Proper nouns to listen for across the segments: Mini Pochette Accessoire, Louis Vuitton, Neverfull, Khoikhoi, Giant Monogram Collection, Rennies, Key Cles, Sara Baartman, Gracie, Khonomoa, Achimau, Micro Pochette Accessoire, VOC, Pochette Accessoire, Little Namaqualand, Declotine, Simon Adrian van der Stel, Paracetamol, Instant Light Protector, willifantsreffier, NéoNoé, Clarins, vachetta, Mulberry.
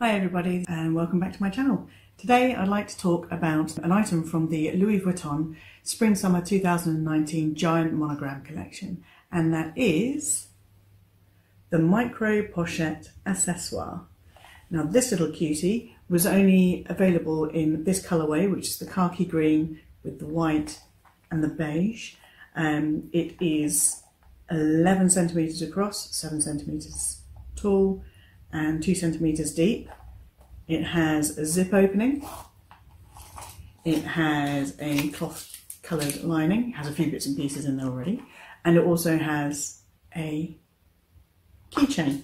Hi everybody and welcome back to my channel. Today I'd like to talk about an item from the Louis Vuitton Spring/Summer 2019 Giant Monogram Collection, and that is the Micro Pochette Accessoire. Now this little cutie was only available in this colourway, which is the khaki green with the white and the beige. It is 11 centimetres across, 7 centimetres tall and 2 centimeters deep. It has a zip opening. It has a cloth coloured lining. It has a few bits and pieces in there already, and it also has a keychain.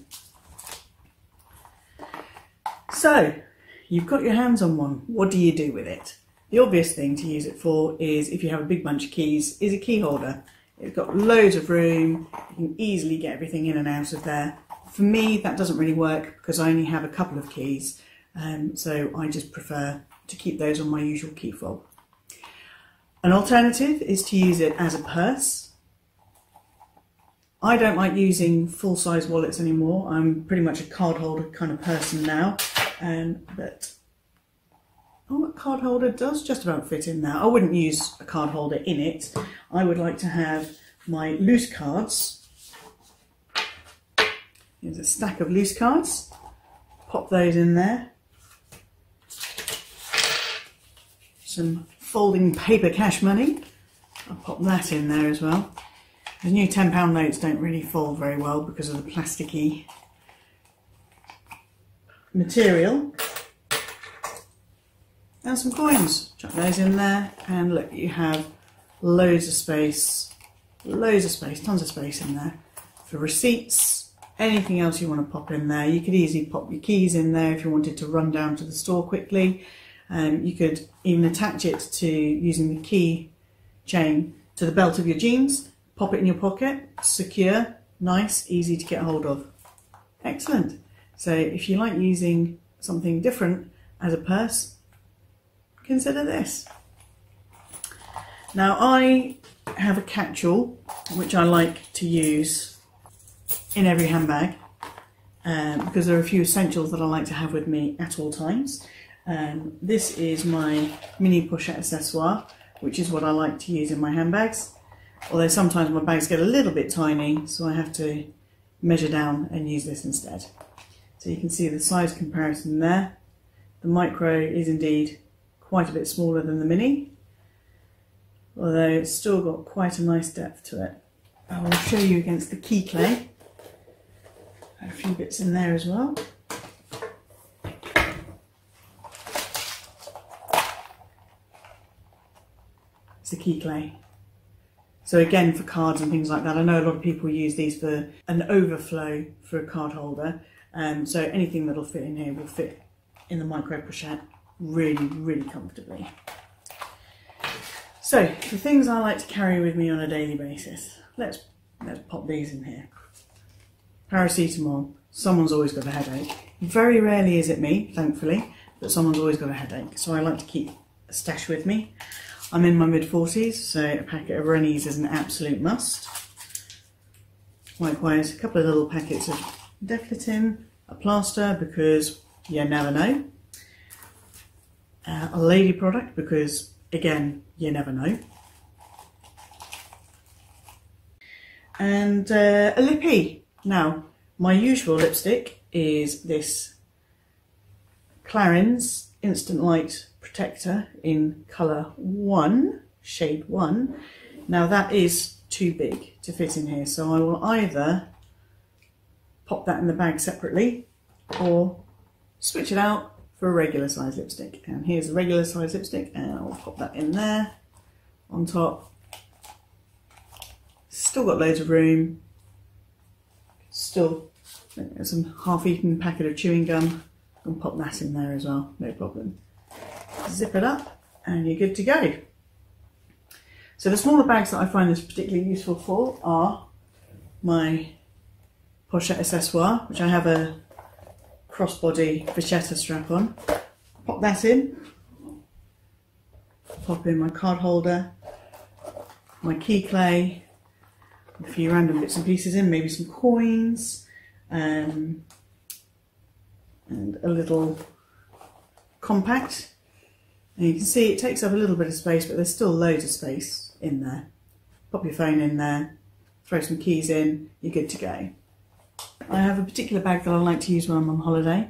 So you've got your hands on one. What do you do with it? The obvious thing to use it for is, if you have a big bunch of keys, is a key holder. It's got loads of room. You can easily get everything in and out of there. For me, that doesn't really work because I only have a couple of keys, so I just prefer to keep those on my usual key fob. An alternative is to use it as a purse. I don't like using full-size wallets anymore. I'm pretty much a card holder kind of person now, but oh, a card holder does just about fit in there. I wouldn't use a card holder in it. I would like to have my loose cards. Here's a stack of loose cards, pop those in there, some folding paper cash money, I'll pop that in there as well. The new £10 notes don't really fold very well because of the plasticky material, and some coins, chuck those in there, and look, you have tons of space in there for receipts. Anything else you want to pop in there. You could easily pop your keys in there if you wanted to run down to the store quickly. You could even attach it to using the key chain to the belt of your jeans, pop it in your pocket, secure, nice, easy to get hold of. Excellent. So if you like using something different as a purse, consider this. Now I have a catch-all which I like to use in every handbag, because there are a few essentials that I like to have with me at all times. This is my Mini Pochette Accessoire, which is what I like to use in my handbags, although sometimes my bags get a little bit tiny, so I have to measure down and use this instead. So you can see the size comparison there. The Micro is indeed quite a bit smaller than the Mini, although it's still got quite a nice depth to it. I will show you against the Key Cles. A few bits in there as well. It's a Key Cles. So again, for cards and things like that, I know a lot of people use these for an overflow for a card holder. So anything that'll fit in here will fit in the Micro Pochette really, really comfortably. So the things I like to carry with me on a daily basis. Let's pop these in here. Paracetamol. Someone's always got a headache. Very rarely is it me, thankfully, but someone's always got a headache. So I like to keep a stash with me. I'm in my mid-40s, so a packet of Rennies is an absolute must. Likewise, a couple of little packets of Declotine, a plaster, because you never know. A lady product, because, again, you never know. And a lippy. Now, my usual lipstick is this Clarins Instant Light Protector in colour 1, shade 1. Now that is too big to fit in here, so I will either pop that in the bag separately or switch it out for a regular size lipstick. And here's the regular size lipstick, and I'll pop that in there on top. Still got loads of room. Still, there's some half-eaten packet of chewing gum. I'll pop that in there as well, no problem. Zip it up and you're good to go. So the smaller bags that I find this particularly useful for are my Pochette Accessoire, which I have a crossbody vachetta strap on. Pop that in. Pop in my card holder, my Key Cles, a few random bits and pieces in, maybe some coins, and a little compact. And you can see it takes up a little bit of space, but there's still loads of space in there. Pop your phone in there, throw some keys in, you're good to go. I have a particular bag that I like to use when I'm on holiday.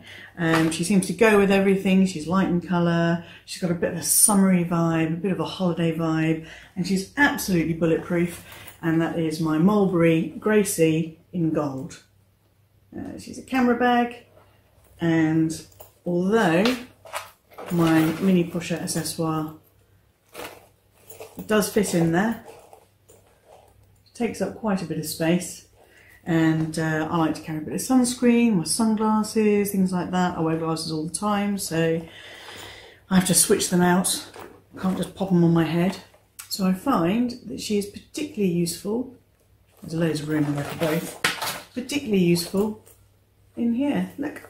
She seems to go with everything. She's light in colour, she's got a bit of a summery vibe, a bit of a holiday vibe, and she's absolutely bulletproof, and that is my Mulberry Gracie in gold. She's a camera bag, and although my Mini Pochette Accessoire does fit in there, it takes up quite a bit of space. And I like to carry a bit of sunscreen, my sunglasses, things like that. I wear glasses all the time, so I have to switch them out. I can't just pop them on my head. So I find that she is particularly useful. There's loads of room in there for both. Particularly useful in here. Look.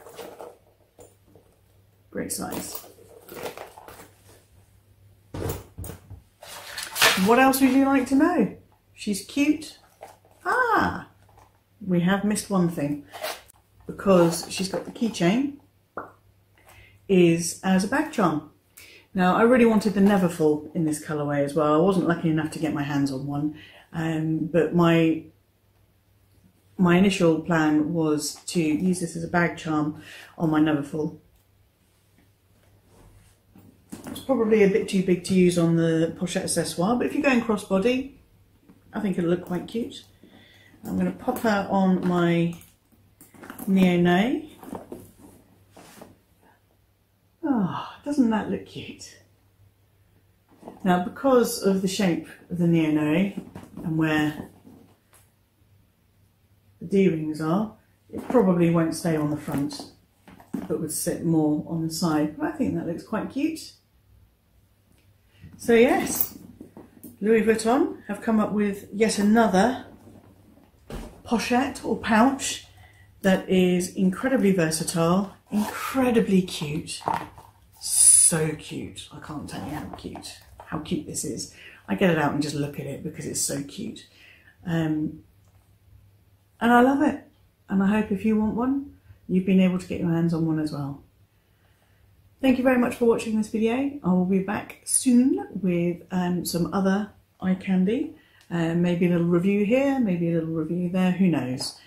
Great size. What else would you like to know? She's cute. Ah! We have missed one thing, because she's got the keychain is as a bag charm. Now I really wanted the Neverfull in this colourway as well. I wasn't lucky enough to get my hands on one, but my initial plan was to use this as a bag charm on my Neverfull. It's probably a bit too big to use on the Pochette Accessoire, but if you're going crossbody, I think it'll look quite cute. I'm going to pop her on my NéoNoé. Oh, doesn't that look cute? Now, because of the shape of the NéoNoé and where the D-rings are, it probably won't stay on the front, but would sit more on the side. But I think that looks quite cute. So yes, Louis Vuitton have come up with yet another pochette or pouch that is incredibly versatile, incredibly cute, so cute. I can't tell you how cute this is. I get it out and just look at it because it's so cute. And I love it. And I hope if you want one, you've been able to get your hands on one as well. Thank you very much for watching this video. I will be back soon with some other eye candy. Maybe a little review here, maybe a little review there, who knows.